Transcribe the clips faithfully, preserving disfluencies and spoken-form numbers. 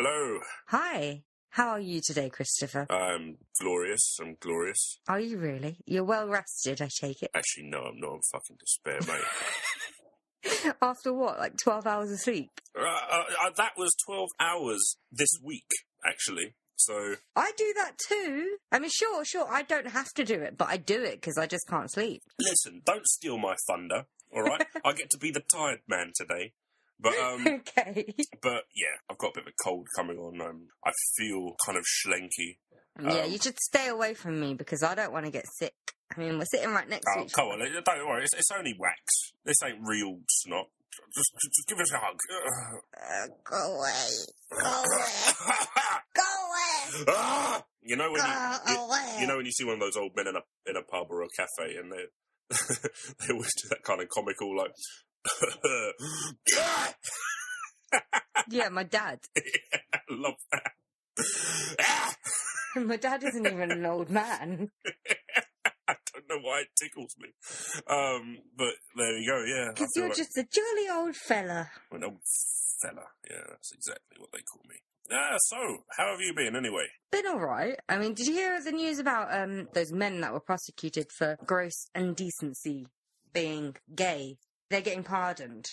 Hello. Hi. How are you today, Christopher? I'm glorious. I'm glorious. Are you really? You're well rested, I take it. Actually, no, I'm not. I'm fucking despair, mate. After what? Like twelve hours of sleep? Uh, uh, uh, that was twelve hours this week, actually. So I do that too. I mean, sure, sure, I don't have to do it, but I do it because I just can't sleep. Listen, don't steal my thunder, all right? I get to be the tired man today. But, um, okay. But, yeah, I've got a bit of a cold coming on. Um, I feel kind of schlanky. Um, yeah, you should stay away from me because I don't want to get sick. I mean, we're sitting right next oh, to each other. Oh, come on, don't worry. It's, it's only wax. This ain't real snot. Just, just give us a hug. Uh, go away. Go away. Go away. You know when you, you, you know when you see one of those old men in a in a pub or a cafe, and they they always do that kind of comical like. Yeah, my dad. Yeah, I love that. My dad isn't even an old man. I don't know why it tickles me. Um, but there you go, yeah. Because you're like... just a jolly old fella. An old fella. Yeah, that's exactly what they call me. Ah, so, how have you been anyway? Been all right. I mean, did you hear the news about um those men that were prosecuted for gross indecency being gay? They're getting pardoned.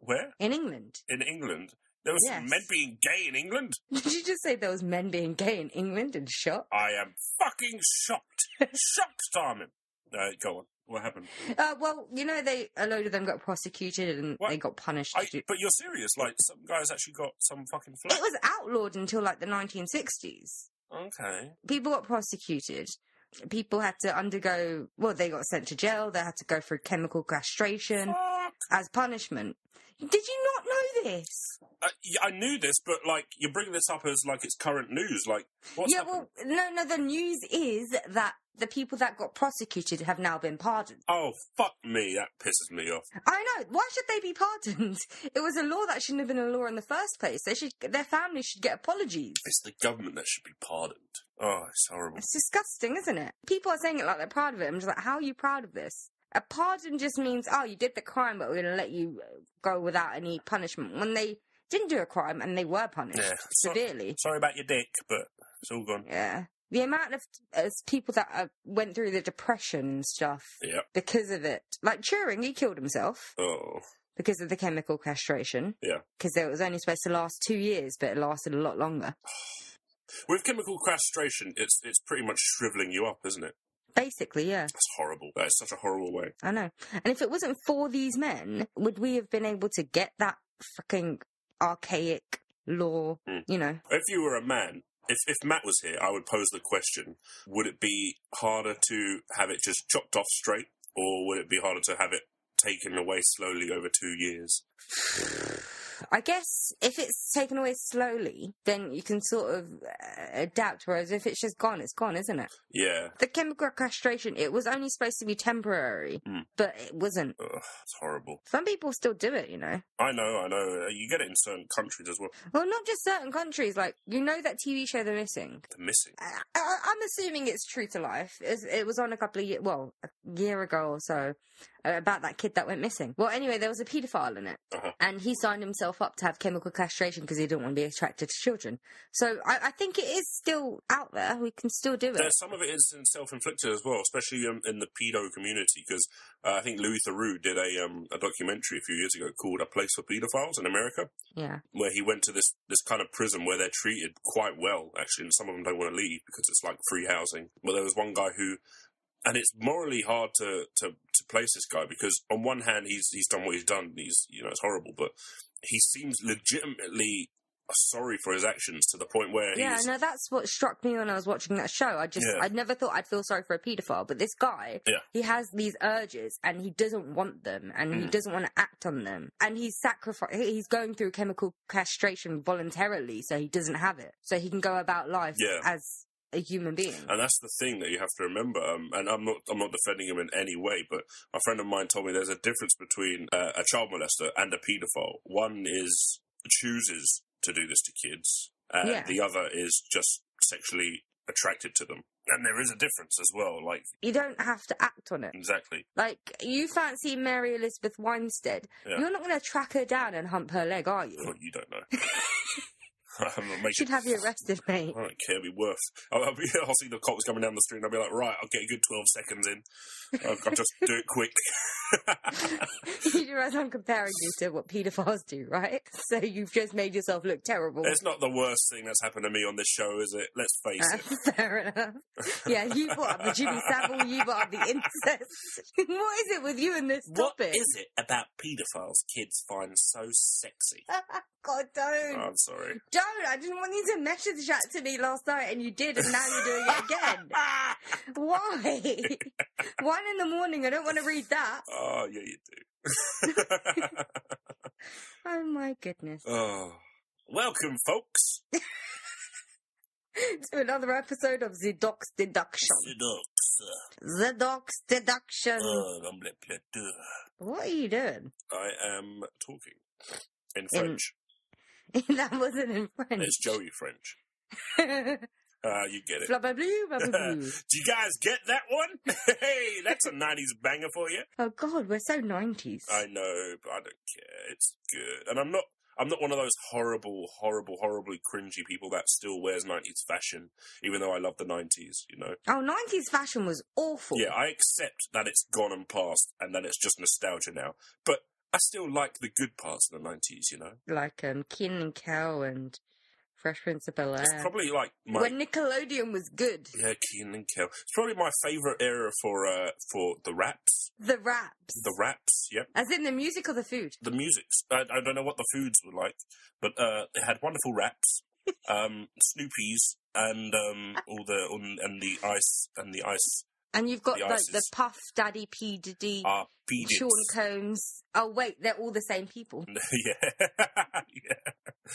Where? In England. In England? There was yes. men being gay in England? Did you just say there was men being gay in England and shocked? I am fucking shocked. Shocked, Simon. Uh, go on. What happened? Uh, well, you know, they a load of them got prosecuted and what? They got punished. I, but you're serious? Like, some guys actually got some fucking flag? It was outlawed until, like, the nineteen sixties. Okay. People got prosecuted. People had to undergo... Well, they got sent to jail. They had to go through chemical castration. Oh. As punishment. Did you not know this? Uh, yeah, I knew this, but, like, you're bringing this up as, like, it's current news. Like, what's Yeah, well, happened? no, no, the news is that the people that got prosecuted have now been pardoned. Oh, fuck me, that pisses me off. I know. Why should they be pardoned? It was a law that shouldn't have been a law in the first place. They should, their families should get apologies. It's the government that should be pardoned. Oh, it's horrible. It's disgusting, isn't it? People are saying it like they're proud of it. I'm just like, how are you proud of this? A pardon just means, oh, you did the crime, but we're going to let you go without any punishment. When they didn't do a crime and they were punished yeah. severely. So, sorry about your dick, but it's all gone. Yeah. The amount of uh, people that uh, went through the Depression and stuff yep. because of it. Like Turing, he killed himself. Oh. Because of the chemical castration. Yeah. Because it was only supposed to last two years, but it lasted a lot longer. With chemical castration, it's it's pretty much shriveling you up, isn't it? Basically, yeah. That's horrible. That is such a horrible way. I know. And if it wasn't for these men, would we have been able to get that fucking archaic law, mm. you know? If you were a man, if, if Matt was here, I would pose the question, would it be harder to have it just chopped off straight, or would it be harder to have it taken away slowly over two years? I guess if it's taken away slowly, then you can sort of uh, adapt, whereas if it's just gone, it's gone, isn't it? Yeah. The chemical castration, it was only supposed to be temporary, mm. but it wasn't. Ugh, it's horrible. Some people still do it, you know. I know, I know. You get it in certain countries as well. Well, not just certain countries. Like, you know that T V show, The Missing? The Missing? I, I, I'm assuming it's true to life. It's, it was on a couple of years, well, a year ago or so, about that kid that went missing. Well, anyway, there was a paedophile in it, uh-huh. and he signed himself up to have chemical castration because he didn't want to be attracted to children. So I, I think it is still out there. We can still do it. There's some of it is self-inflicted as well, especially um, in the pedo community, because uh, I think Louis Theroux did a um, a documentary a few years ago called A Place for Paedophiles in America. Yeah. Where he went to this, this kind of prison where they're treated quite well, actually, and some of them don't want to leave because it's like free housing. But there was one guy who... And it's morally hard to, to, to place this guy because on one hand he's he's done what he's done. He's you know it's horrible, but he seems legitimately sorry for his actions to the point where yeah, he's... Yeah, no, that's what struck me when I was watching that show. I just, yeah. I never thought I'd feel sorry for a paedophile, but this guy, yeah. he has these urges and he doesn't want them and mm. he doesn't want to act on them. And he's sacrific- he's going through chemical castration voluntarily so he doesn't have it. So he can go about life yeah. as... a human being. And that's the thing that you have to remember. Um, and I'm not I'm not defending him in any way, but a friend of mine told me there's a difference between uh, a child molester and a paedophile. One is chooses to do this to kids. Uh, yeah. The other is just sexually attracted to them. And there is a difference as well. Like you don't have to act on it. Exactly. Like you fancy Mary Elizabeth Winstead. Yeah. You're not going to track her down and hump her leg, are you? Well, you don't know. She'd have you arrested, mate. I don't care. It'd be worse. I'll, I'll, be, I'll see the cops coming down the street and I'll be like, right, I'll get a good twelve seconds in. I'll, I'll just do it quick. You realise I'm comparing you to what paedophiles do, right? So you've just made yourself look terrible. It's not the worst thing that's happened to me on this show, is it? Let's face uh, it. Fair enough. Yeah, you brought up the Jimmy Savile, you brought up the incest. What is it with you and this what topic? What is it about paedophiles kids find so sexy? God, don't. Oh, I'm sorry. Don't. I didn't want you to message that to me last night, and you did, and now you're doing it again. Why? One in the morning. I don't want to read that. Oh, yeah, you do. Oh, my goodness. Oh. Welcome, folks. To another episode of The Dorks Deduction. The Dorks. The Dorks Deduction. Oh, what are you doing? I am talking in French. In... That wasn't in French. It's Joey French. Uh, you get it. Do you guys get that one? Hey, that's a nineties banger for you. Oh, God, we're so nineties. I know, but I don't care. It's good. And I'm not... I'm not one of those horrible, horrible, horribly cringy people that still wears nineties fashion, even though I love the nineties, you know? Oh, nineties fashion was awful. Yeah, I accept that it's gone and past and that it's just nostalgia now. But I still like the good parts of the nineties, you know? Like um, Kenan and Kel and Fresh Prince of Bel Air. It's probably like my... When Nickelodeon was good. Yeah, Kenan and Kel. It's probably my favourite era for uh, for the raps. The raps. The raps, yep. As in the music or the food? The music. I, I don't know what the foods were like, but uh, they had wonderful raps, um, Snoopies, and um, all the on, and the ice and the ice. And you've got the like the Puff Daddy, P Diddy, uh, P. Sean Combs. Oh wait, they're all the same people. Yeah. Yeah.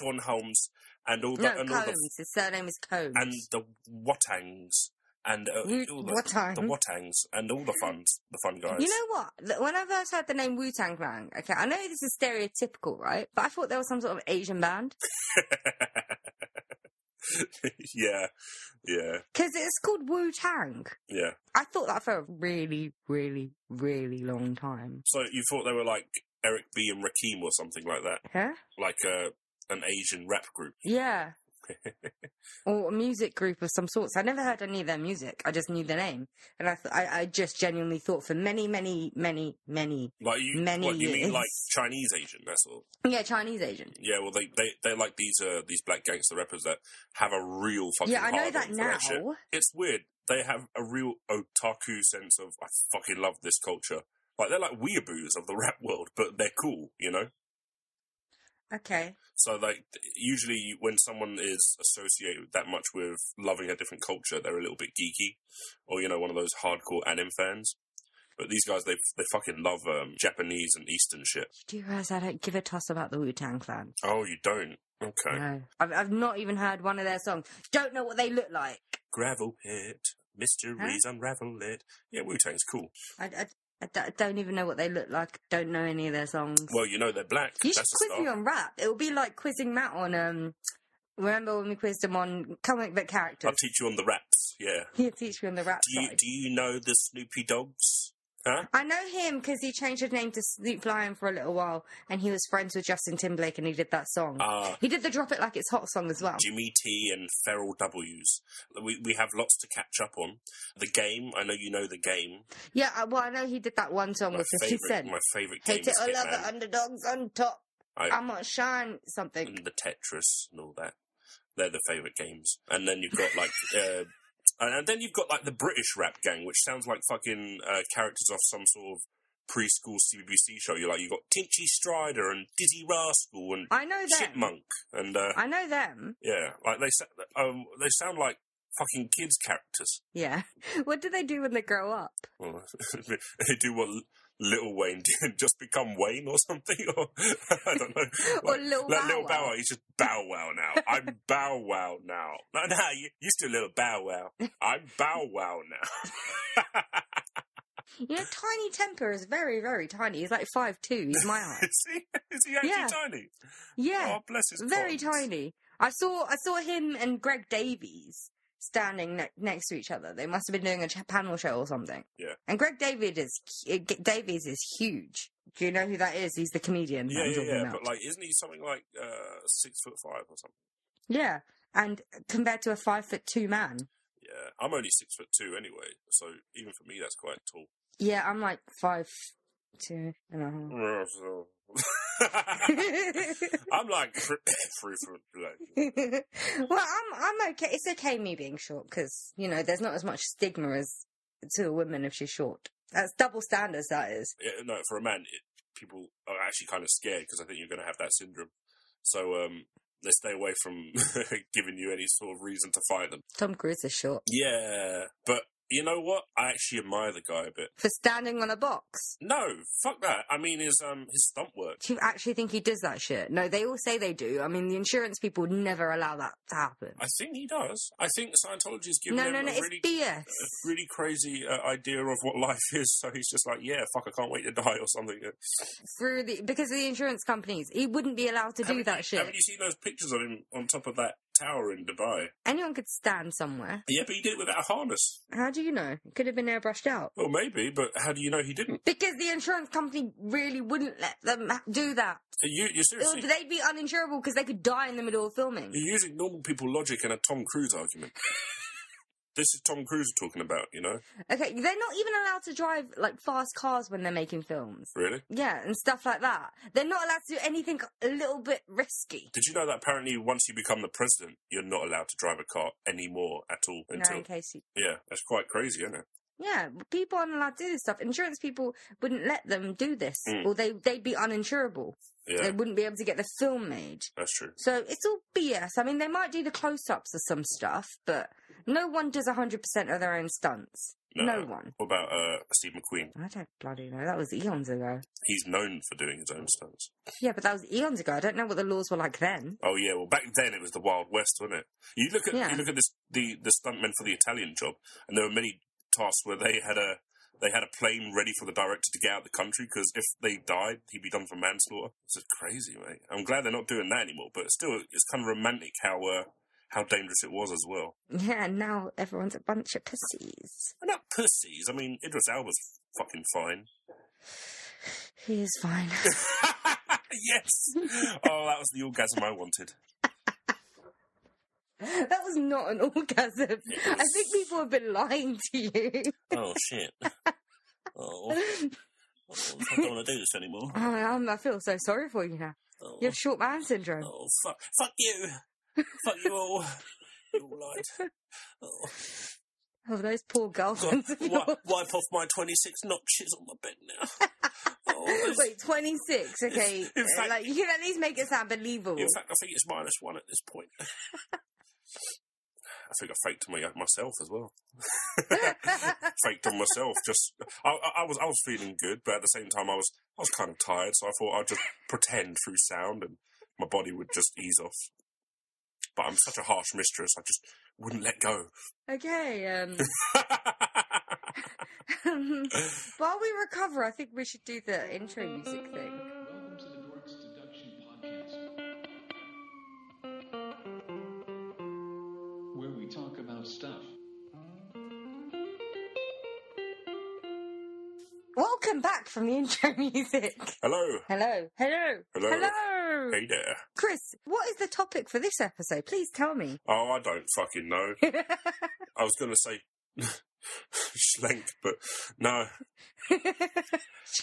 Sean Holmes and all that. No, and Combs. All the, his surname is Combs. And the Wu-Tangs and uh, Wu- all the Wu-Tang. The Wu-Tangs and all the funs, the fun guys. You know what? When I first heard the name Wu-Tang Clan, okay, I know this is stereotypical, right? But I thought there was some sort of Asian band. Yeah, yeah. Because it's called Wu-Tang. Yeah. I thought that for a really, really, really long time. So you thought they were like Eric B and Rakim or something like that? Huh? Like a, an Asian rap group? Yeah. Or a music group of some sorts. I never heard any of their music. I just knew the name. And I th- I, I just genuinely thought for many, many, many, many, like you, many what, you years. You mean like Chinese Asian, that's all? Yeah, Chinese Asian. Yeah, well, they, they, they're like these uh, these black gangster rappers that have a real fucking Yeah, I know that now. That it's weird. They have a real otaku sense of, I fucking love this culture. Like, they're like weeaboos of the rap world, but they're cool, you know? Okay. So, like, usually when someone is associated that much with loving a different culture, they're a little bit geeky, or, you know, one of those hardcore anime fans. But these guys, they they fucking love um, Japanese and Eastern shit. Do you realise I don't give a toss about the Wu-Tang Clan? Oh, you don't? Okay. No. I've, I've not even heard one of their songs. Don't know what they look like. Gravel pit, mysteries huh? unravel it. Yeah, Wu-Tang's cool. I... I... I, d- I don't even know what they look like. Don't know any of their songs. Well, you know they're black. You should quiz me on rap. It will be like quizzing Matt on. Um, remember when we quizzed him on comic book characters? I'll teach you on the raps. Yeah, he'll teach me on the rap do you, side. Do you know the Snoopy Dogs? Huh? I know him because he changed his name to Snoop Lion for a little while, and he was friends with Justin Timberlake, and he did that song. Uh, he did the "Drop It Like It's Hot" song as well. Jimmy T and Feral W's. We we have lots to catch up on. The Game. I know you know the Game. Yeah, well, I know he did that one song with fifty Cent. My favorite Game. Hate it all over, underdogs on top. I, I'm not shine something. And the Tetris and all that. They're the favorite games. And then you've got like. uh, And then you've got, like, the British rap gang, which sounds like fucking uh, characters off some sort of preschool C B B C show. You're like, you've got Tinchy Stryder and Dizzee Rascal and I know them. Chipmunk. And, uh, I know them. Yeah. Like, they um, they sound like fucking kids' characters. Yeah. What do they do when they grow up? Well, they do what Little Wayne did, just become Wayne or something. Or, I don't know. Like, or Lil like, Wow Little Bow Wow. He's just Bow Wow now. I'm Bow Wow now. No, no, you, you're still Little Bow Wow. I'm Bow Wow now. You know, Tinie Tempah is very, very tiny. He's like five foot two. He's my height. Is he, is he actually yeah. tiny? Yeah. Oh, bless his Very cons. tiny. I saw, I saw him and Greg Davies standing ne- next to each other. They must have been doing a ch- panel show or something. Yeah. And Greg Davies is, Davies is huge. Do you know who that is? He's the comedian. Yeah, yeah, yeah. About. But like, isn't he something like uh, six foot five or something? Yeah, and compared to a five foot two man. Yeah, I'm only six foot two anyway, so even for me, that's quite tall. Yeah, I'm like five two and a half. I'm like three foot. Like, well, I'm I'm okay. It's okay me being short because you know there's not as much stigma as to a woman if she's short. That's double standards, that is. Yeah, no, for a man, it, people are actually kind of scared because I think you're going to have that syndrome. So um, they stay away from giving you any sort of reason to fire them. Tom Cruise is short. Yeah, but you know what? I actually admire the guy a bit. For standing on a box? No, fuck that. I mean, his um, his stunt work. Do you actually think he does that shit? No, they all say they do. I mean, the insurance people would never allow that to happen. I think he does. I think Scientology's given no, him no, no, a, really, a really crazy uh, idea of what life is. So he's just like, yeah, fuck, I can't wait to die or something. Through the Because of the insurance companies. He wouldn't be allowed to haven't do that you, shit. Haven't you seen those pictures of him on top of that tower in Dubai? Anyone could stand somewhere. Yeah, but he did it without a harness. How do you know? It could have been airbrushed out. Well, maybe, but how do you know he didn't? Because the insurance company really wouldn't let them do that. Are you, you're seriously... They'd be uninsurable because they could die in the middle of filming. You're using normal people logic in a Tom Cruise argument. This is Tom Cruise talking about, you know? Okay, they're not even allowed to drive, like, fast cars when they're making films. Really? Yeah, and stuff like that. They're not allowed to do anything a little bit risky. Did you know that apparently once you become the president, you're not allowed to drive a car anymore at all? Until... No, in case you... Yeah, that's quite crazy, isn't it? Yeah, people aren't allowed to do this stuff. Insurance people wouldn't let them do this, mm. or they, they'd be uninsurable. Yeah. They wouldn't be able to get the film made. That's true. So it's all B S. I mean, they might do the close-ups of some stuff, but no one does one hundred percent of their own stunts. No, no one. What about uh, Steve McQueen? I don't bloody know. That was eons ago. He's known for doing his own stunts. Yeah, but that was eons ago. I don't know what the laws were like then. Oh, yeah. Well, back then it was the Wild West, wasn't it? You look at yeah. you look at this, the, the stuntmen for The Italian Job, and there were many... tasks where they had a they had a plane ready for the director to get out of the country because if they died, he'd be done for manslaughter. It's just crazy, mate. I'm glad they're not doing that anymore, but still, it's kind of romantic how uh, how dangerous it was as well. Yeah, and now everyone's a bunch of pussies. Well, not pussies. I mean, Idris Elba's fucking fine. He is fine. Yes! Oh, that was the orgasm I wanted. That was not an orgasm. I think people have been lying to you. Oh, shit. Oh. oh. I don't want to do this anymore. Oh, I'm, I feel so sorry for you now. Oh. You have short man syndrome. Oh, fuck. Fuck you. Fuck you all. You all lied. Oh. Oh, those poor girlfriends. God, wipe off my twenty-six notches on my bed now. Oh, wait, twenty-six, okay. In fact, like, you can at least make it sound believable. In fact, I think it's minus one at this point. I think I faked my, myself as well. Faked on myself. Just I, I was I was feeling good, but at the same time I was I was kind of tired, so I thought I'd just pretend through sound, and my body would just ease off. But I'm such a harsh mistress; I just wouldn't let go. Okay. Um, um, while we recover, I think we should do the intro music thing. Welcome to the Dorks Deduction Podcast, where we talk about stuff. Welcome back from the intro music. Hello. Hello. Hello. Hello. Hello. Hey there. Chris, what is the topic for this episode? Please tell me. Oh, I don't fucking know. I was going to say schlenk, but no.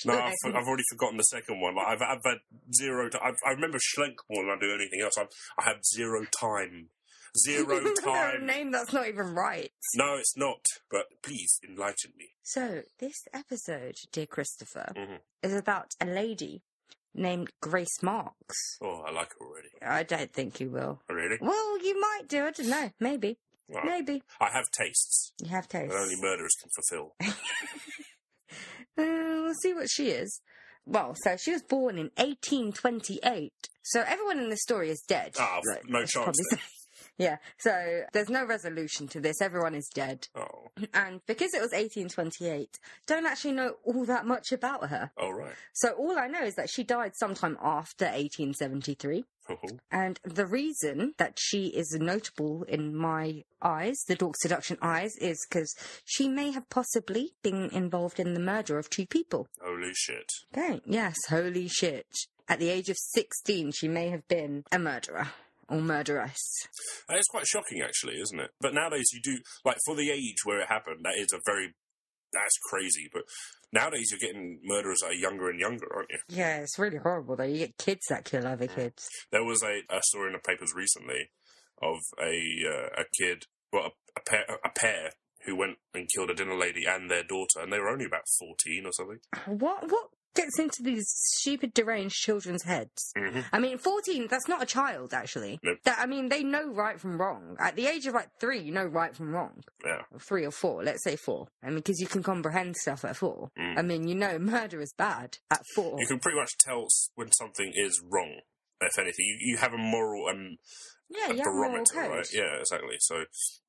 No, I've, I've already forgotten the second one. Like, I've, I've had zero time. I've, I remember schlenk more than I do anything else. I've, I have zero time. Zero time. No, name that's not even right. No, it's not. But please enlighten me. So this episode, dear Christopher, mm-hmm. is about a lady named Grace Marks. Oh, I like her already. I don't think you will. Really? Well, you might do. I don't know. Maybe. Well, maybe. I have tastes. You have tastes. That only murderers can fulfil. uh, we'll see what she is. Well, so she was born in eighteen twenty-eight. So everyone in the story is dead. Oh, like, no chance. Yeah, so there's no resolution to this. Everyone is dead. Oh. And because it was eighteen twenty-eight, don't actually know all that much about her. Oh, right. So all I know is that she died sometime after eighteen seventy-three. Oh. And the reason that she is notable in my eyes, the Dorks Deduction eyes, is because she may have possibly been involved in the murder of two people. Holy shit. Okay, yes, holy shit. At the age of sixteen, she may have been a murderer. Or murderess. That is quite shocking, actually, isn't it? But nowadays you do, like, for the age where it happened, that is a very, that's crazy. But nowadays you're getting murderers that are younger and younger, aren't you? Yeah, it's really horrible, though. You get kids that kill other kids. There was a, a story in the papers recently of a uh, a kid, well, a, a, pair, a pair who went and killed a dinner lady and their daughter, and they were only about fourteen or something. What? What? Gets into these stupid, deranged children's heads. Mm-hmm. I mean, fourteen, that's not a child, actually. Nope. That, I mean, they know right from wrong. At the age of, like, three, you know right from wrong. Yeah. Or three or four, let's say four. I mean, because you can comprehend stuff at four. Mm. I mean, you know murder is bad at four. You can pretty much tell when something is wrong, if anything. You, you have a moral... Um, Yeah, a you barometer, have moral code. Right? Yeah, exactly. So,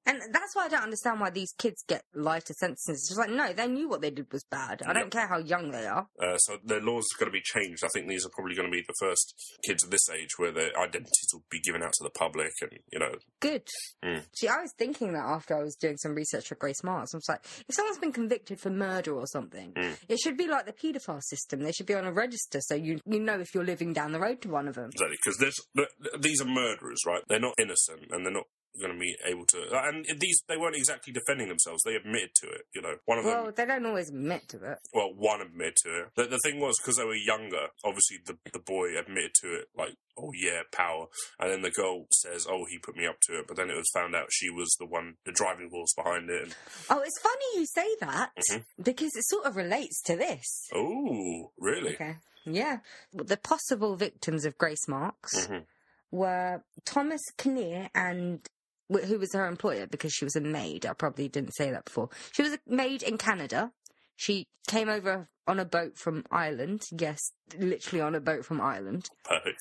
and that's why I don't understand why these kids get lighter sentences. It's just like, no, they knew what they did was bad. I yep. don't care how young they are. Uh, so their laws are going to be changed. I think these are probably going to be the first kids of this age where their identities will be given out to the public, and you know. Good. Mm. See, I was thinking that after I was doing some research for Grace Marks. I was like, if someone's been convicted for murder or something, mm. it should be like the paedophile system. They should be on a register, so you you know if you're living down the road to one of them. Exactly, because these are murderers, right? They're not innocent, and they're not going to be able to... And these, they weren't exactly defending themselves. They admitted to it, you know. One of well, them, they don't always admit to it. Well, one admitted to it. The, the thing was, because they were younger, obviously the, the boy admitted to it, like, oh, yeah, power. And then the girl says, oh, he put me up to it. But then it was found out she was the one, the driving force behind it. And... Oh, it's funny you say that, mm-hmm. because it sort of relates to this. Oh, really? Okay. Yeah. The possible victims of Grace Marks... Mm-hmm. were Thomas Kinnear and... Who was her employer, because she was a maid. I probably didn't say that before. She was a maid in Canada. She came over on a boat from Ireland. Yes, literally on a boat from Ireland. Perfect.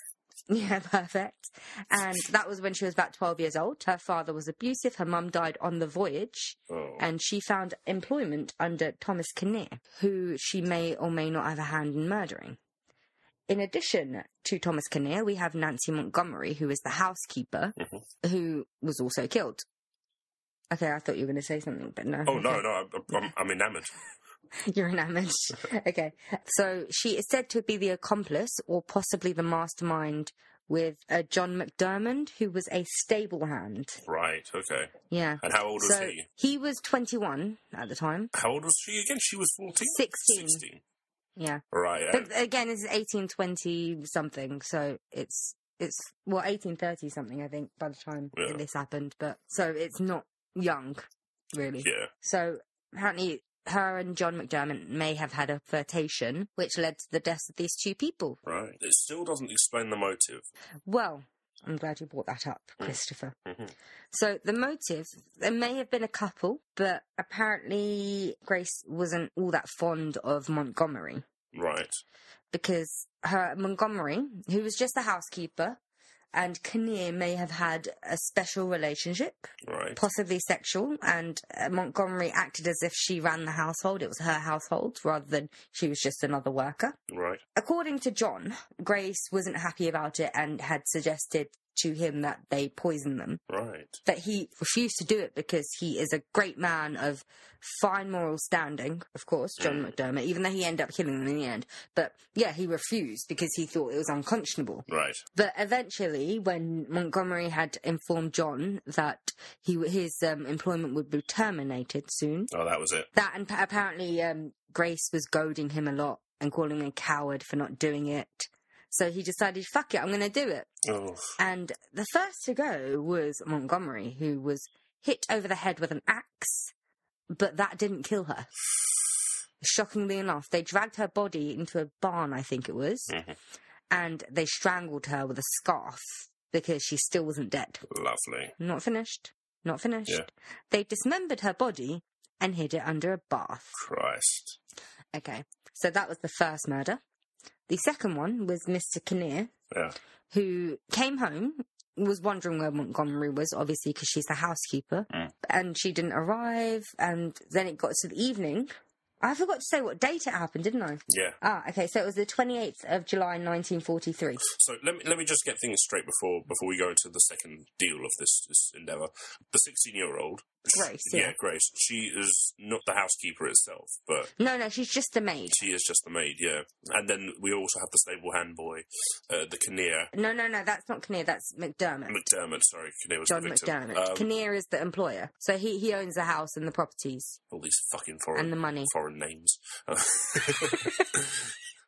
Yeah, perfect. And that was when she was about twelve years old. Her father was abusive. Her mum died on the voyage. Oh. And she found employment under Thomas Kinnear, who she may or may not have a hand in murdering. In addition to Thomas Kinnear, we have Nancy Montgomery, who is the housekeeper, mm-hmm. who was also killed. Okay, I thought you were going to say something, but no. Oh, okay. no, no, I'm, I'm enamoured. You're enamoured. Okay. So she is said to be the accomplice or possibly the mastermind with uh, John McDermott, who was a stable hand. Right, okay. Yeah. And how old was so he? He was twenty-one at the time. How old was she again? She was fourteen? sixteen. sixteen. Yeah. Right. But again, this is eighteen twenty something, so it's, it's well, eighteen thirty something, I think, by the time yeah. this happened. But so it's not young, really. Yeah. So apparently her and John McDermott may have had a flirtation, which led to the deaths of these two people. Right. It still doesn't explain the motive. Well... I'm glad you brought that up, Christopher. Mm-hmm. So the motive, there may have been a couple, but apparently Grace wasn't all that fond of Montgomery. Right. Because her Montgomery, who was just a housekeeper, and Kinnear may have had a special relationship, right. possibly sexual, and uh, Montgomery acted as if she ran the household. It was her household, rather than she was just another worker. Right. According to John, Grace wasn't happy about it and had suggested to him that they poison them. Right. But he refused to do it because he is a great man of fine moral standing, of course, John mm. McDermott, even though he ended up killing them in the end. But, yeah, he refused because he thought it was unconscionable. Right. But eventually, when Montgomery had informed John that he his um, employment would be terminated soon... Oh, that was it. That, and apparently um, Grace was goading him a lot and calling him a coward for not doing it. So he decided, fuck it, I'm going to do it. Oh. And the first to go was Montgomery, who was hit over the head with an axe, but that didn't kill her. Shockingly enough, they dragged her body into a barn, I think it was, mm-hmm. and they strangled her with a scarf because she still wasn't dead. Lovely. Not finished. Not finished. Yeah. They dismembered her body and hid it under a bath. Christ. Okay, so that was the first murder. The second one was Mister Kinnear, yeah. who came home, was wondering where Montgomery was, obviously, because she's the housekeeper, mm. and she didn't arrive, and then it got to the evening, I forgot to say what date it happened, didn't I? Yeah. Ah, okay. So it was the twenty-eighth of July, nineteen forty-three. So let me, let me just get things straight before before we go into the second deal of this, this endeavour. The sixteen-year-old... Grace, yeah. yeah. Grace. She is not the housekeeper itself, but... No, no, she's just the maid. She is just the maid, yeah. And then we also have the stable hand boy, uh, the Kinnear. No, no, no, that's not Kinnear, that's McDermott. McDermott, sorry. Kinnear was John the victim. McDermott. Um, Kinnear is the employer. So he, he owns the house and the properties. All these fucking foreign... And the money. Foreign names.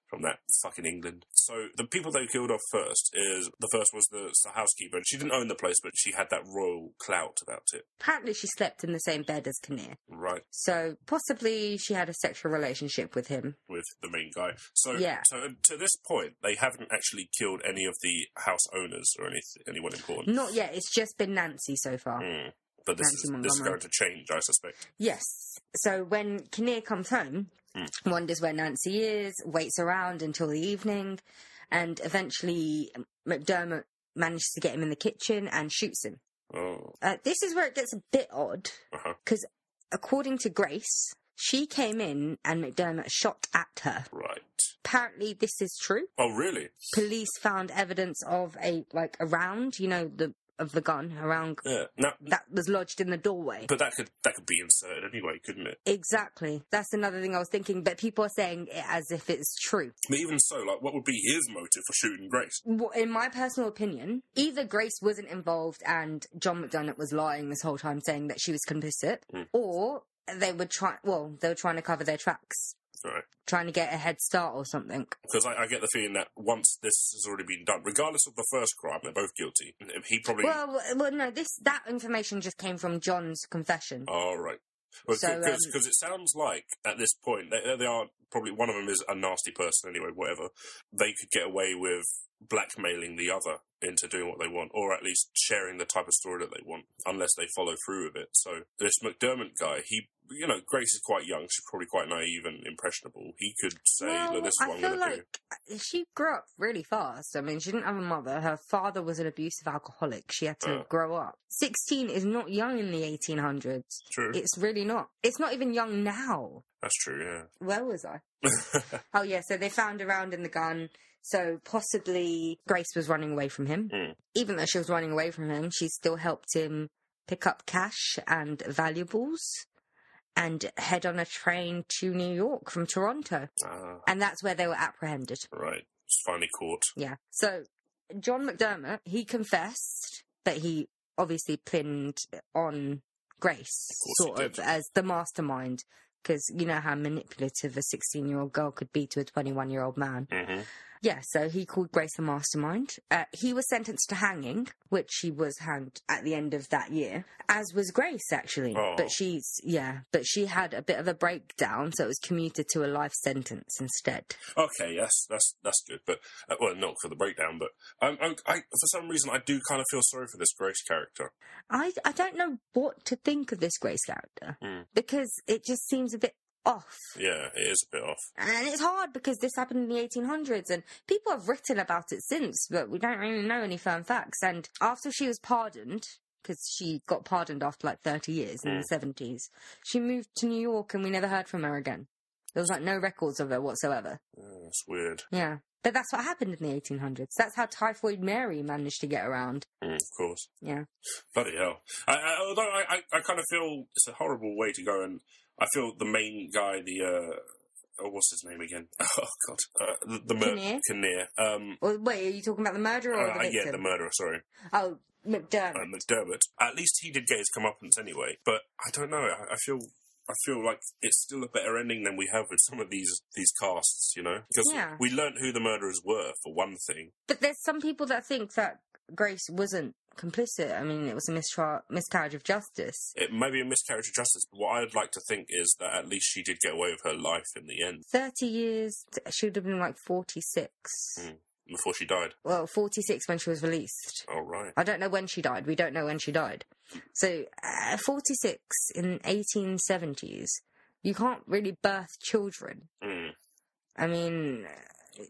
From that fucking England. So the people they killed off first is, the first was the, the housekeeper, and she didn't own the place, but she had that royal clout about it. Apparently she slept in the same bed as Kinnear. Right. So possibly she had a sexual relationship with him. With the main guy. So yeah. to, to this point, they haven't actually killed any of the house owners or any, anyone important. Not yet. It's just been Nancy so far. Mm. But this is, this is going to change, I suspect. Yes. So when Kinnear comes home, mm. wonders where Nancy is, waits around until the evening, and eventually McDermott manages to get him in the kitchen and shoots him. Oh. Uh, this is where it gets a bit odd, because uh-huh. according to Grace, she came in and McDermott shot at her. Right. Apparently this is true. Oh, really? Police found evidence of a, like, a round, you know, the... of the gun around yeah. now, that was lodged in the doorway. But that could that could be inserted anyway, couldn't it? Exactly. That's another thing I was thinking, but people are saying it as if it's true. But even so, like, what would be his motive for shooting Grace? Well, in my personal opinion, either Grace wasn't involved and John McDermott was lying this whole time saying that she was complicit, mm. or they were try- well, they were trying to cover their tracks. Right. Trying to get a head start or something. Because I, I get the feeling that once this has already been done, regardless of the first crime, they're both guilty. He probably... Well, well no, this that information just came from John's confession. Oh, right. Because well, so, um, it sounds like, at this point, they, they are probably... One of them is a nasty person anyway, whatever. They could get away with blackmailing the other into doing what they want, or at least sharing the type of story that they want, unless they follow through with it. So this McDermott guy, he... You know, Grace is quite young. She's probably quite naive and impressionable. He could say, well, look, this is what I I'm feel like do. She grew up really fast. I mean, she didn't have a mother. Her father was an abusive alcoholic. She had to uh. grow up. sixteen is not young in the eighteen hundreds. True. It's really not. It's not even young now. That's true, yeah. Where was I? Oh, yeah, so they found a round in the gun. So possibly Grace was running away from him. Mm. Even though she was running away from him, she still helped him pick up cash and valuables. And head on a train to New York from Toronto. Ah. And that's where they were apprehended. Right. It's finally caught. Yeah. So, John McDermott, he confessed, but he obviously pinned on Grace, of sort of, as the mastermind. Because you know how manipulative a sixteen-year-old girl could be to a twenty-one-year-old man. Mm-hmm. Yeah, so he called Grace a mastermind. Uh, he was sentenced to hanging, which she was hanged at the end of that year, as was Grace, actually. Oh. But she's, yeah, but she had a bit of a breakdown, so it was commuted to a life sentence instead. Okay, yes, that's that's good. But, uh, well, not for the breakdown, but um, I, I, for some reason, I do kind of feel sorry for this Grace character. I, I don't know what to think of this Grace character, mm. because it just seems a bit... off. Yeah, it is a bit off. And it's hard because this happened in the eighteen hundreds and people have written about it since, but we don't really know any firm facts. And after she was pardoned, because she got pardoned after like thirty years mm. in the seventies, she moved to New York and we never heard from her again. There was like no records of her whatsoever. Oh, that's weird. Yeah. But that's what happened in the eighteen hundreds. That's how Typhoid Mary managed to get around. Mm, of course. Yeah. Bloody hell. I, I, although I, I, I kind of feel it's a horrible way to go, and I feel the main guy, the, uh, oh, what's his name again? Oh, God. Uh, the, the murderer. Kinnear. Um, well, wait, are you talking about the murderer or uh, the victim? Yeah, the murderer, sorry. Oh, McDermott. Uh, McDermott. At least he did get his comeuppance anyway, but I don't know. I, I feel... I feel like it's still a better ending than we have with some of these these casts, you know? Because yeah. we learnt who the murderers were, for one thing. But there's some people that think that Grace wasn't complicit. I mean, it was a mistra- miscarriage of justice. It may be a miscarriage of justice, but what I'd like to think is that at least she did get away with her life in the end. thirty years, she would have been like forty-six. Mm. Before she died? Well, forty-six when she was released. Oh, right. I don't know when she died. We don't know when she died. So, uh, forty-six in eighteen seventies, you can't really birth children. Mm. I mean,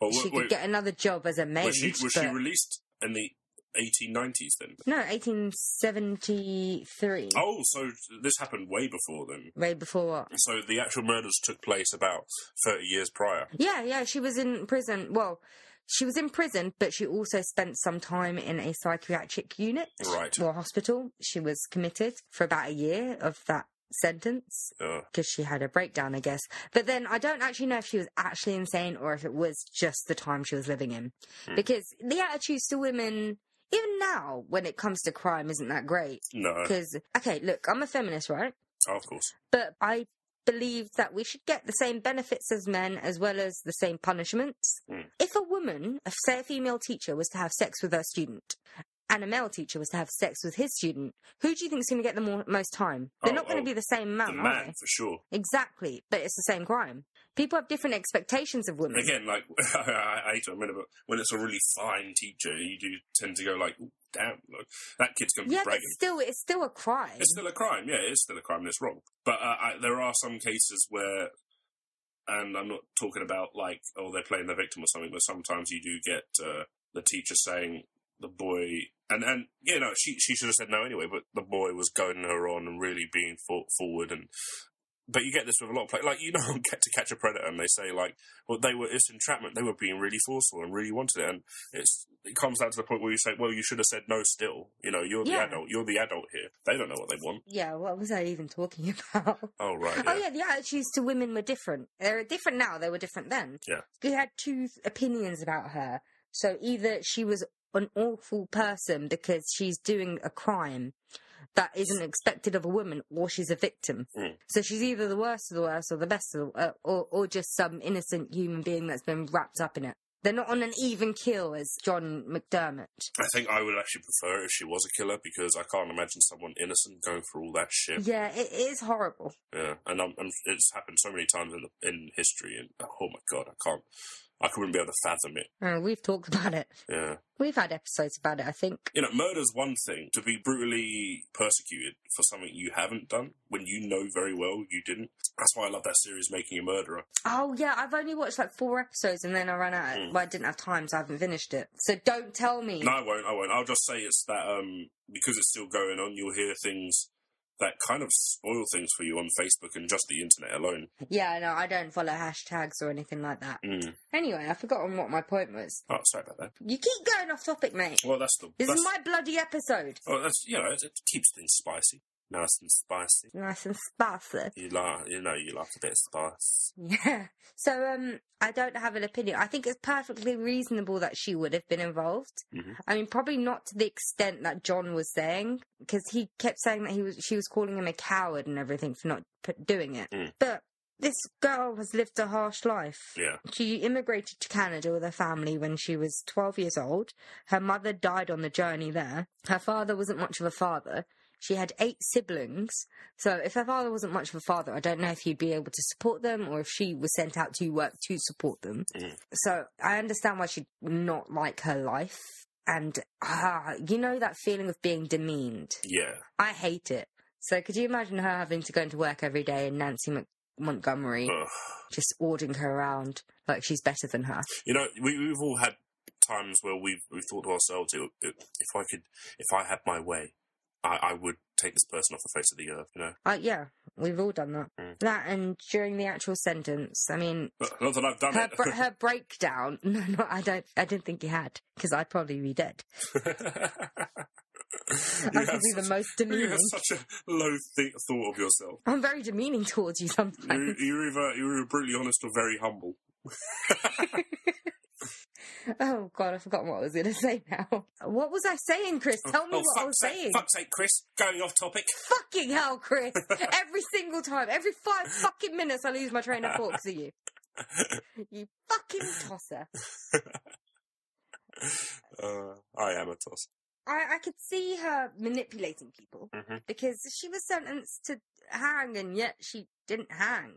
well, she wait, could wait. get another job as a maid. Was she, was but... she released in the eighteen nineties then? No, eighteen seventy-three. Oh, so this happened way before then. Way before what? So the actual murders took place about thirty years prior. Yeah, yeah, she was in prison. Well, she was in prison, but she also spent some time in a psychiatric unit. Right. Or hospital. She was committed for about a year of that sentence because she had a breakdown, I guess. But then I don't actually know if she was actually insane or if it was just the time she was living in. Hmm. Because the attitudes to women, even now, when it comes to crime, isn't that great. No. Because, okay, look, I'm a feminist, right? Oh, of course. But I believe that we should get the same benefits as men as well as the same punishments. Mm. If a woman, if, say a female teacher, was to have sex with her student and a male teacher was to have sex with his student, who do you think is going to get the more, most time? They're oh, not going to oh, be the same amount, the man, are they? For sure. Exactly, but it's the same crime. People have different expectations of women. Again, like, I hate to admit it, but when it's a really fine teacher, you do tend to go like, ooh, damn, look, that kid's going to be yeah, bragging. But still, it's still a crime. It's still a crime, yeah, it's still a crime, and it's wrong. But uh, I, there are some cases where, and I'm not talking about, like, oh, they're playing their victim or something, but sometimes you do get uh, the teacher saying, the boy, and, and you know, she she should have said no anyway, but the boy was goading her on and really being for, forward and... But you get this with a lot of play. Like, you know, get to catch a predator, and they say, like, well, they were, it's entrapment. They were being really forceful and really wanted it. And it's, it comes down to the point where you say, well, you should have said no still. You know, you're yeah. the adult. You're the adult here. They don't know what they want. Yeah, what was I even talking about? Oh, right. Yeah. Oh, yeah, the attitudes to women were different. They're different now. They were different then. Yeah. We had two opinions about her. So either she was an awful person because she's doing a crime that isn't expected of a woman, or she's a victim. Mm. So she's either the worst of the worst or the best of the uh, or, or just some innocent human being that's been wrapped up in it. They're not on an even keel as John McDermott. I think I would actually prefer if she was a killer, because I can't imagine someone innocent going through all that shit. Yeah, it is horrible. Yeah, and I'm, I'm, it's happened so many times in, the, in history, and oh my God, I can't. I couldn't be able to fathom it. Oh, we've talked about it. Yeah. We've had episodes about it, I think. You know, murder's one thing. To be brutally persecuted for something you haven't done, when you know very well you didn't. That's why I love that series, Making a Murderer. Oh, yeah. I've only watched like four episodes and then I ran out. Mm. Well, I didn't have time, so I haven't finished it. So don't tell me. No, I won't. I won't. I'll just say it's that um, because it's still going on, you'll hear things that kind of spoil things for you on Facebook and just the internet alone. Yeah, no, I don't follow hashtags or anything like that. Mm. Anyway, I've forgotten what my point was. Oh, sorry about that. You keep going off topic, mate. Well, that's the... This that's... is my bloody episode. Oh, that's, you know, it, it keeps things spicy. Nice and spicy. Nice and spicy. You like, you know, you like a bit of spice. Yeah. So, um, I don't have an opinion. I think it's perfectly reasonable that she would have been involved. Mm-hmm. I mean, probably not to the extent that John was saying, because he kept saying that he was, she was calling him a coward and everything for not doing it. Mm. But this girl has lived a harsh life. Yeah. She immigrated to Canada with her family when she was twelve years old. Her mother died on the journey there. Her father wasn't much of a father. She had eight siblings, so if her father wasn't much of a father, I don't know if he'd be able to support them or if she was sent out to work to support them. Mm. So I understand why she'd not like her life. And, ah, you know that feeling of being demeaned? Yeah. I hate it. So could you imagine her having to go into work every day and Nancy Mc- Montgomery Ugh. just ordering her around like she's better than her? You know, we, we've all had times where we've, we've thought to ourselves, if I could, if I had my way, I, I would take this person off the face of the earth, you know? Uh, yeah, we've all done that. Mm. That and during the actual sentence, I mean... But not that I've done her, it. her breakdown... No, no, I don't I don't think you had, because I'd probably be dead. I could be the most demeaning. You have such a low th- thought of yourself. I'm very demeaning towards you sometimes. You, you're, either, you're either brutally honest or very humble. Oh, God, I've forgotten what I was going to say now. What was I saying, Chris? Tell me oh, what I was sake, saying. Fuck's sake, Chris. Going off topic. Fucking hell, Chris. Every single time. Every five fucking minutes I lose my train of thought because of you. You fucking tosser. uh, I am a tosser. I, I could see her manipulating people mm-hmm. because she was sentenced to hang and yet she didn't hang.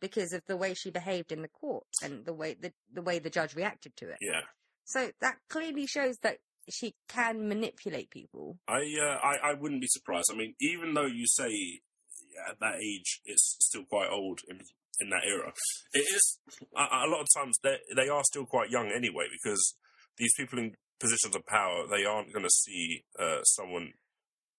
Because of the way she behaved in the court and the way the, the way the judge reacted to it. Yeah. So that clearly shows that she can manipulate people. I uh, I, I wouldn't be surprised. I mean, even though you say at that age it's still quite old in in that era, it is a, a lot of times they they are still quite young anyway because these people in positions of power, they aren't going to see uh, someone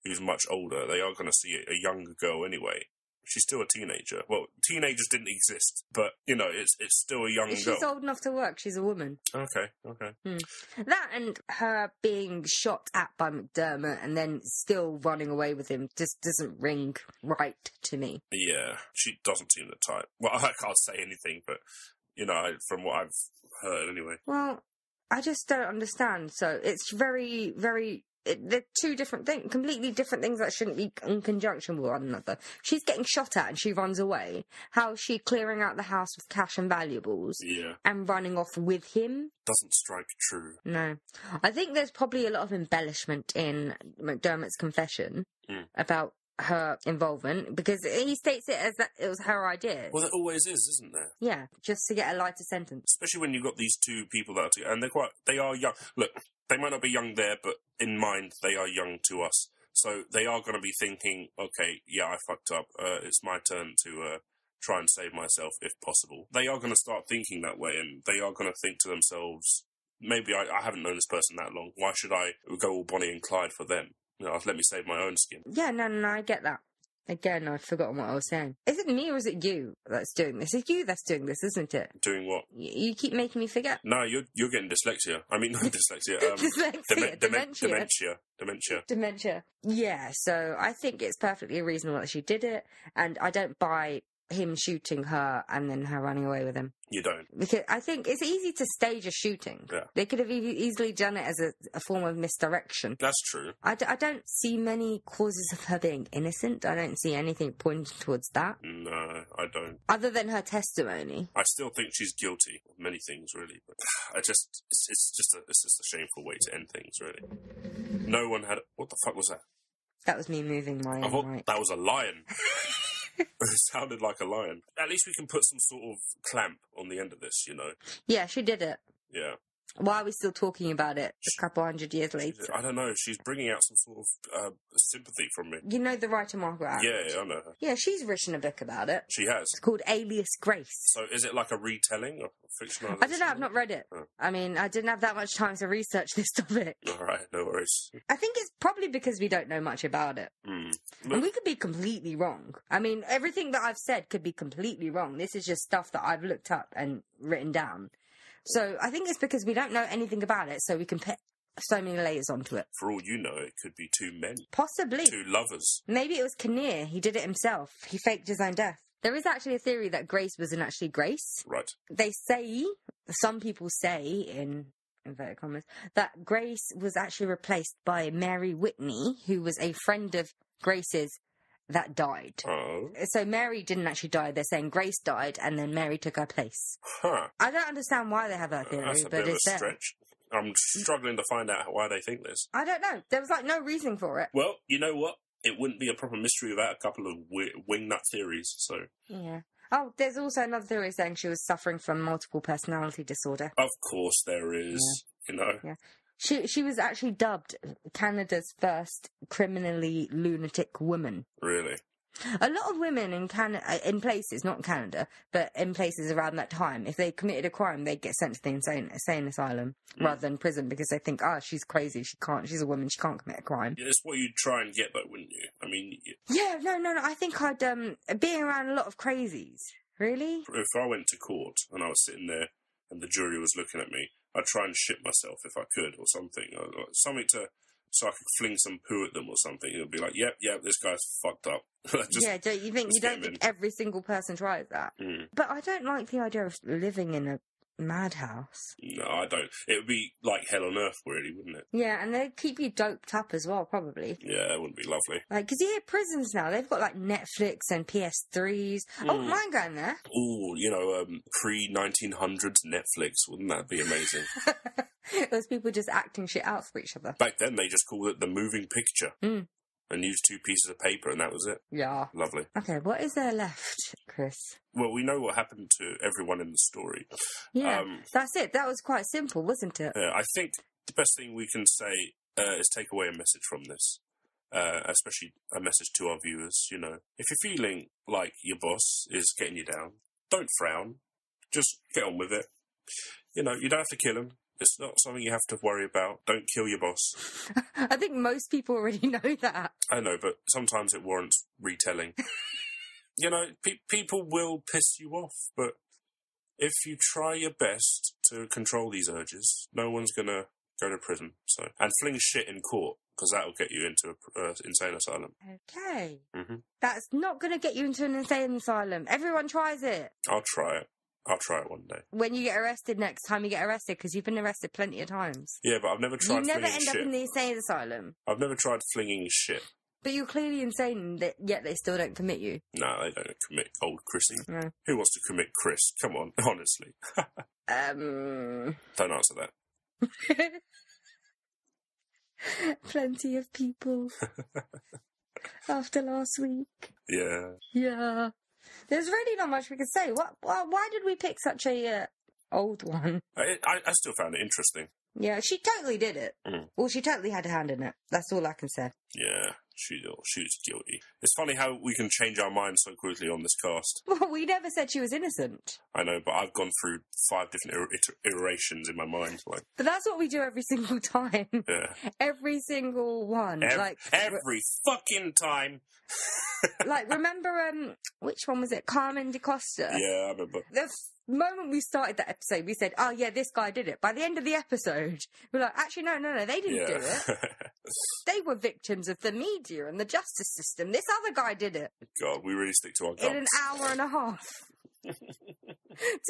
who's much older. They are going to see a younger girl anyway. She's still a teenager. Well, teenagers didn't exist, but, you know, it's it's still a young She's girl. She's old enough to work. She's a woman. Okay, okay. Hmm. That and her being shot at by McDermott and then still running away with him just doesn't ring right to me. Yeah, she doesn't seem the type. Well, I can't say anything, but, you know, from what I've heard anyway. Well, I just don't understand. So it's very, very... It, they're two different things, completely different things that shouldn't be in conjunction with one another. She's getting shot at and she runs away. How is she clearing out the house with cash and valuables? Yeah. And running off with him? Doesn't strike true. No. I think there's probably a lot of embellishment in McDermott's confession mm. about her involvement, because he states it as that it was her idea. Well, there always is, isn't there? Yeah, just to get a lighter sentence. Especially when you've got these two people that are together, and they're quite, they are young. Look, they might not be young there, but in mind, they are young to us. So they are going to be thinking, okay, yeah, I fucked up. Uh, it's my turn to uh, try and save myself, if possible. They are going to start thinking that way, and they are going to think to themselves, maybe I, I haven't known this person that long. Why should I go all Bonnie and Clyde for them? You know, let me save my own skin. Yeah, no, no, no, I get that. Again, I've forgotten what I was saying. Is it me or is it you that's doing this? It's you that's doing this, isn't it? Doing what? Y you keep making me forget. No, you're you're getting dyslexia. I mean, not dyslexia. Um, dyslexia, dem dementia. Dementia. Dementia. Dementia. Yeah, so I think it's perfectly reasonable that she did it, and I don't buy him shooting her and then her running away with him. You don't? Because I think it's easy to stage a shooting. Yeah. They could have e easily done it as a, a form of misdirection. That's true. I, d I don't see many causes of her being innocent. I don't see anything pointing towards that. No, I don't. Other than her testimony. I still think she's guilty of many things, really. But I just, it's, it's just a, it's just a shameful way to end things, really. No one had, what the fuck was that? That was me moving my I thought mic. That was a lion. It sounded like a lion. At least we can put some sort of clamp on the end of this, you know. Yeah, she did it. Yeah. Why are we still talking about it she, a couple hundred years later? I don't know. She's bringing out some sort of uh, sympathy from me. You know the writer Margaret Atwood? Yeah, yeah, I know her. Yeah, she's written a book about it. She has. It's called Alias Grace. So is it like a retelling or fictionalization? I don't know. I've not read it. Oh. I mean, I didn't have that much time to research this topic. All right, no worries. I think it's probably because we don't know much about it. Mm. And we could be completely wrong. I mean, everything that I've said could be completely wrong. This is just stuff that I've looked up and written down. So I think it's because we don't know anything about it, so we can put so many layers onto it. For all you know, it could be two men. Possibly. Two lovers. Maybe it was Kinnear. He did it himself. He faked his own death. There is actually a theory that Grace wasn't actually Grace. Right. They say, some people say, in inverted commas, that Grace was actually replaced by Mary Whitney, who was a friend of Grace's that died. Oh. So Mary didn't actually die. They're saying Grace died and then Mary took her place. Huh. I don't understand why they have that theory, uh, but it's there. Stretch. I'm struggling to find out why they think this. I don't know. There was like no reason for it. Well, you know what? It wouldn't be a proper mystery without a couple of wingnut theories, so... Yeah. Oh, there's also another theory saying she was suffering from multiple personality disorder. Of course there is, yeah. You know. Yeah. She she was actually dubbed Canada's first criminally lunatic woman. Really? A lot of women in Canada, in places, not Canada, but in places around that time, if they committed a crime, they'd get sent to the insane, insane asylum mm. rather than prison because they think, ah, oh, she's crazy, she can't, she's a woman, she can't commit a crime. Yeah, that's what you'd try and get though, wouldn't you? I mean... You... Yeah, no, no, no, I think I'd, um, being around a lot of crazies, really? If I went to court and I was sitting there and the jury was looking at me, I'd try and shit myself if I could or something. Or, or something to, so I could fling some poo at them or something. It'd be like, yep, yep, this guy's fucked up. just, yeah, don't you think, you don't think every single person tries that? Mm. But I don't like the idea of living in a madhouse. No, I don't. It would be like hell on earth, really, wouldn't it? Yeah, and they'd keep you doped up as well, probably. Yeah, it wouldn't be lovely. Like, because you hear prisons now, they've got like Netflix and P S threes. Mm. Oh, mine going there. Oh, you know, um, pre nineteen hundreds Netflix. Wouldn't that be amazing? Those people just acting shit out for each other. Back then, they just called it the moving picture. Mm. And used two pieces of paper, and that was it. Yeah. Lovely. Okay, what is there left, Chris? Well, we know what happened to everyone in the story. Yeah, um, that's it. That was quite simple, wasn't it? Uh, I think the best thing we can say uh, is take away a message from this, uh, especially a message to our viewers, you know. If you're feeling like your boss is getting you down, don't frown. Just get on with it. You know, you don't have to kill him. It's not something you have to worry about. Don't kill your boss. I think most people already know that. I know, but sometimes it warrants retelling. You know, pe people will piss you off, but if you try your best to control these urges, no one's going to go to prison. So, and fling shit in court, because that'll get you into an uh, insane asylum. Okay. Mm-hmm. That's not going to get you into an insane asylum. Everyone tries it. I'll try it. I'll try it one day. When you get arrested next time you get arrested, because you've been arrested plenty of times. Yeah, but I've never tried flinging shit. You never end up in the insane asylum. I've never tried flinging shit. But you're clearly insane, that yet they still don't commit you. No, they don't commit old Chrissy. No. Who wants to commit Chris? Come on, honestly. um. Don't answer that. Plenty of people. After last week. Yeah. Yeah. There's really not much we could say. What? Why did we pick such a uh, old one? I, I, I still found it interesting. Yeah, she totally did it. Mm. Well, she totally had a hand in it. That's all I can say. Yeah, she, she's guilty. It's funny how we can change our minds so quickly on this cast. Well, we never said she was innocent. I know, but I've gone through five different iterations in my mind. Like, but that's what we do every single time. Yeah. Every single one. Ev like Every fucking time. Like, remember, um, which one was it? Carmen DeCosta? Yeah, I remember. The moment we started that episode, we said, oh, yeah, this guy did it. By the end of the episode, we're like, actually, no, no, no, they didn't yeah. do it. They were victims of the media and the justice system. This other guy did it. God, we really stick to our guns. In an hour and a half. To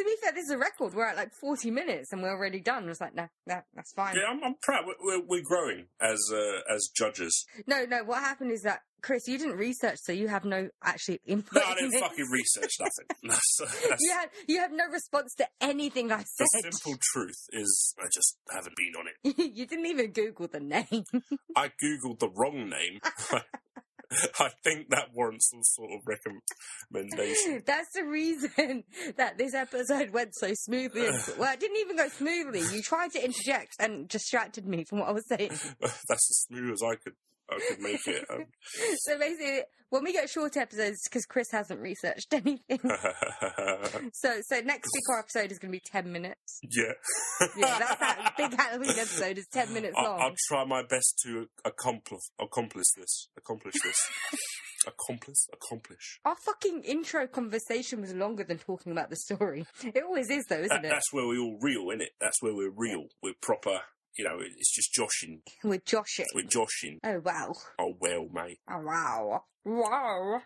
be fair, this is a record. We're at like forty minutes and we're already done. It's like, no, no, that's fine. Yeah, I'm, I'm proud. We're, we're, we're growing as uh, as judges. No, no, what happened is that, Chris, you didn't research, so you have no actually input. No, I didn't fucking research nothing. That's, that's, you, have, you have no response to anything I said. The simple truth is I just haven't been on it. You didn't even Google the name. I Googled the wrong name. I think that warrants some sort of recommendation. That's the reason that this episode went so smoothly. Well, it didn't even go smoothly. You tried to interject and distracted me from what I was saying. That's as smooth as I could I could make it. Um... So basically, when we get short episodes, because Chris hasn't researched anything. so so next week our episode is going to be ten minutes. Yeah. Yeah, that's that big Halloween episode is ten minutes long. I'll, I'll try my best to accomplish accomplish this. Accomplish this. Accomplice, accomplish. Our fucking intro conversation was longer than talking about the story. It always is, though, isn't that, it? That's where we're all real, innit? That's where we're real. We're proper. You know, it's just joshing. We're joshing. We're joshing. Oh, wow. Oh, well, mate. Oh, wow. Wow.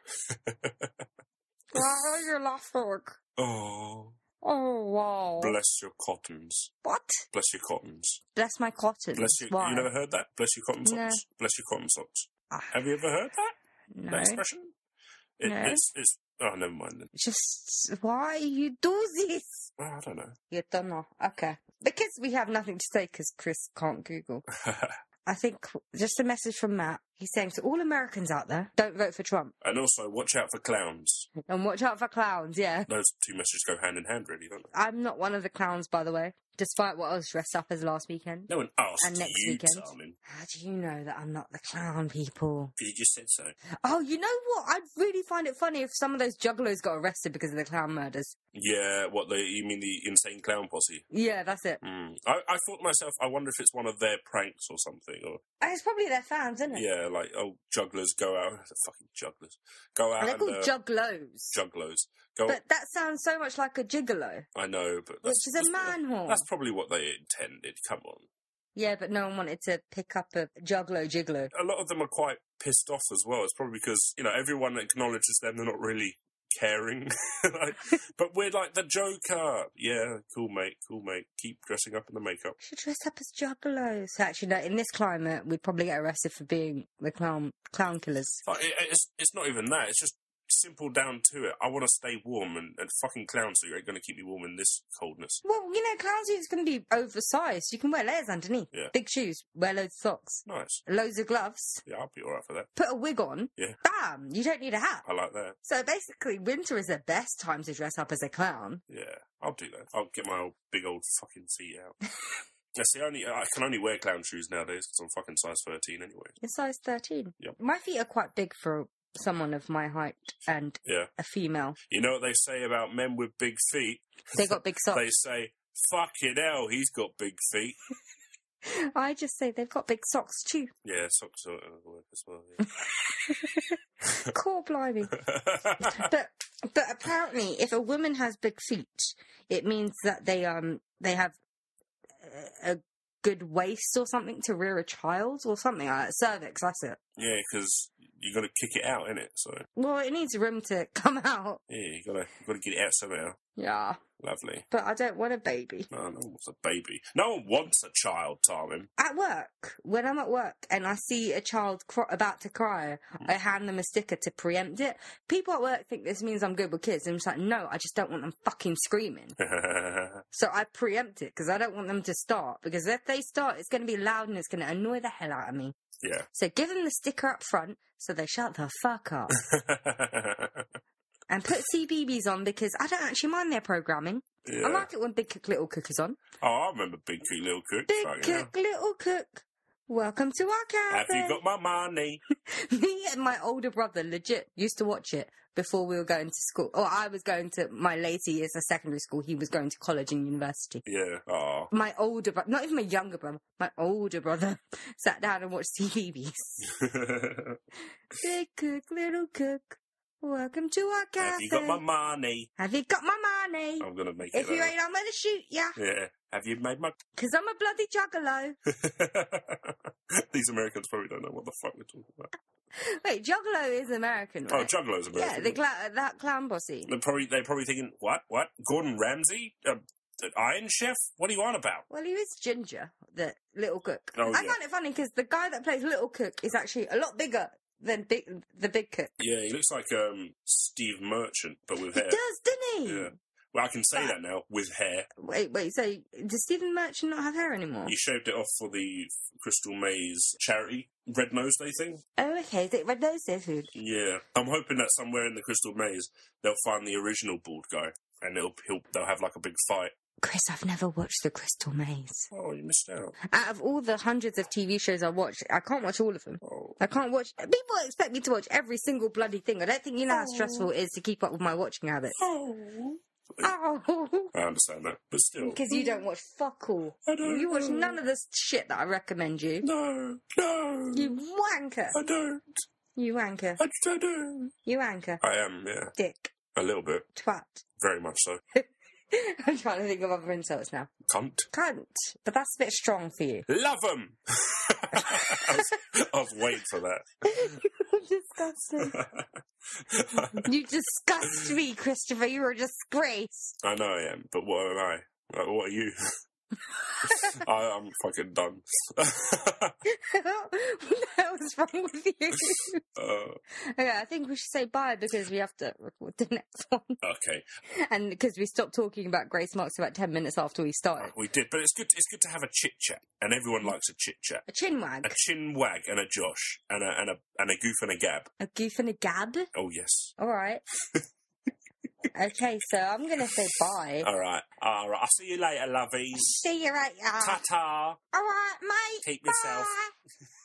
Wow, your last work. Oh. Oh, wow. Bless your cottons. What? Bless your cottons. Bless my cottons. Bless your, you never heard that? Bless your cotton socks. No. Bless your cotton socks. Uh, Have you ever heard that? No. That expression? It, no. It's, it's, oh, never mind then. Just, why you do this? Oh, I don't know. You don't know. Okay. Because we have nothing to say because Chris can't Google. I think just a message from Matt. He's saying to all Americans out there, don't vote for Trump. And also watch out for clowns. And watch out for clowns, yeah. Those two messages go hand in hand, really, don't they? I'm not one of the clowns, by the way, despite what I was dressed up as last weekend. No one asked and next you, weekend. Darling. How do you know that I'm not the clown, people? You just said so. Oh, you know what? I'd really find it funny if some of those juggalos got arrested because of the clown murders. Yeah, what, the, you mean the insane clown posse? Yeah, that's it. Mm. I, I thought to myself, I wonder if it's one of their pranks or something. Or it's probably their fans, isn't it? Yeah, like, oh, jugglers go out. The fucking jugglers. Go out and... They're called and, uh, juggalos. Juggalos. Go but that sounds so much like a gigolo. I know, but... That's, which is that's, a manhole. That's probably what they intended. Come on. Yeah, but no one wanted to pick up a juggalo gigolo. A lot of them are quite pissed off as well. It's probably because, you know, everyone acknowledges them. They're not really... caring. Like, but we're like the Joker. Yeah, cool mate, cool mate. Keep dressing up in the makeup. You should dress up as juggalos. Actually, no, in this climate, we'd probably get arrested for being the clown clown killers. Like, it, it's, it's not even that. It's just simple down to it. I want to stay warm and, and fucking clown suit ain't going to keep me warm in this coldness. Well, you know, clown suit's going to be oversized. You can wear layers underneath. Yeah. Big shoes. Wear loads of socks. Nice. Loads of gloves. Yeah, I'll be all right for that. Put a wig on. Yeah. Bam! You don't need a hat. I like that. So basically, winter is the best time to dress up as a clown. Yeah, I'll do that. I'll get my old, big old fucking feet out. That's the only... I can only wear clown shoes nowadays because I'm fucking size thirteen anyway. You're size thirteen? Yep. My feet are quite big for... someone of my height and yeah. a female. You know what they say about men with big feet? They got big socks. They say Fucking hell, he's got big feet. I just say they've got big socks too. Yeah, socks are work as well. Yeah. Core blimey. But but apparently, if a woman has big feet, it means that they um they have a good waist or something to rear a child or something like that. Cervix, that's it. Yeah, because you got to kick it out, innit? So. Well, it needs room to come out. Yeah, you got to got to get it out somehow. Yeah. Lovely. But I don't want a baby. No, no one wants a baby. No one wants a child, Tarmin. At work, when I'm at work and I see a child cr- about to cry, mm. I hand them a sticker to preempt it. People at work think this means I'm good with kids. And I'm just like, no, I just don't want them fucking screaming. So I preempt it because I don't want them to start. Because if they start, it's going to be loud and it's going to annoy the hell out of me. Yeah. So give them the sticker up front so they shut the fuck up. And put C B Bs on because I don't actually mind their programming. Yeah. I like it when Big Cook, Little Cook is on. Oh, I remember Big Cook, Little Cook. Big Cook, now. Little Cook. Welcome to our cabin. Have you got my money? Me and my older brother legit used to watch it before we were going to school. Or I was going to my later years of secondary school. He was going to college and university. Yeah. Oh. My older brother, not even my younger brother, my older brother sat down and watched C B Bs. Big Cook, Little Cook. Welcome to our cafe. Have you got my money? Have you got my money? I'm going to make it If you out. ain't, I'm going to shoot ya. Yeah. Have you made my... Because I'm a bloody juggalo. These Americans probably don't know what the fuck we're talking about. Wait, juggalo is American, right? Oh, juggalo is American. Yeah, the cla- that clown bossy. They're probably, they're probably thinking, what, what? Gordon Ramsay? Uh, an Iron Chef? What are you on about? Well, he was ginger, the Little Cook. Oh, I yeah. find it funny because the guy that plays Little Cook is actually a lot bigger than big, the Big Cook. Yeah, he looks like um, Steve Merchant, but with he hair. He does, doesn't he? Yeah. Well, I can say but, that now, with hair. Wait, wait, so does Stephen Merchant not have hair anymore? He shaved it off for the Crystal Maze charity Red Nose Day thing. Oh, okay, is it Red Nose Day food? Yeah. I'm hoping that somewhere in the Crystal Maze, they'll find the original bald guy, and it'll, he'll, they'll have like a big fight. Chris, I've never watched The Crystal Maze. Oh, you missed out. Out of all the hundreds of T V shows I watched, I can't watch all of them. Oh. I can't watch... People expect me to watch every single bloody thing. I don't think you know oh. how stressful it is to keep up with my watching habits. Oh. Oh. I understand that, but still. Because you don't watch fuck all. I don't. You watch know. none of this shit that I recommend you. No, no. You wanker. I don't. You wanker. I, I don't. You wanker. I am, yeah. Dick. A little bit. Twat. Very much so. I'm trying to think of other insults now. Cunt. Cunt. But that's a bit strong for you. Love them! I, was, I was waiting for that. Disgusting. You disgust me, Christopher. You're a disgrace. I know I am, but what am I? Like, what are you? I, I'm fucking done. What the hell's wrong with you? Uh, okay, I think we should say bye because we have to record the next one. Okay. And because we stopped talking about Grace Marks about ten minutes after we started. We did, but it's good. It's good to have a chit chat, and everyone likes a chit chat. A chin wag. A chin wag and a Josh and a and a and a goof and a gab. A goof and a gab. Oh yes. All right. Okay, so I'm going to say bye. All right. All right. I'll see you later, lovies. See you later. Ta-ta. All right, mate. Keep bye. yourself.